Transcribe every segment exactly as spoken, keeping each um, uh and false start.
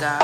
Music,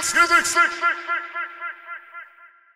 sick, sick, sick, sick.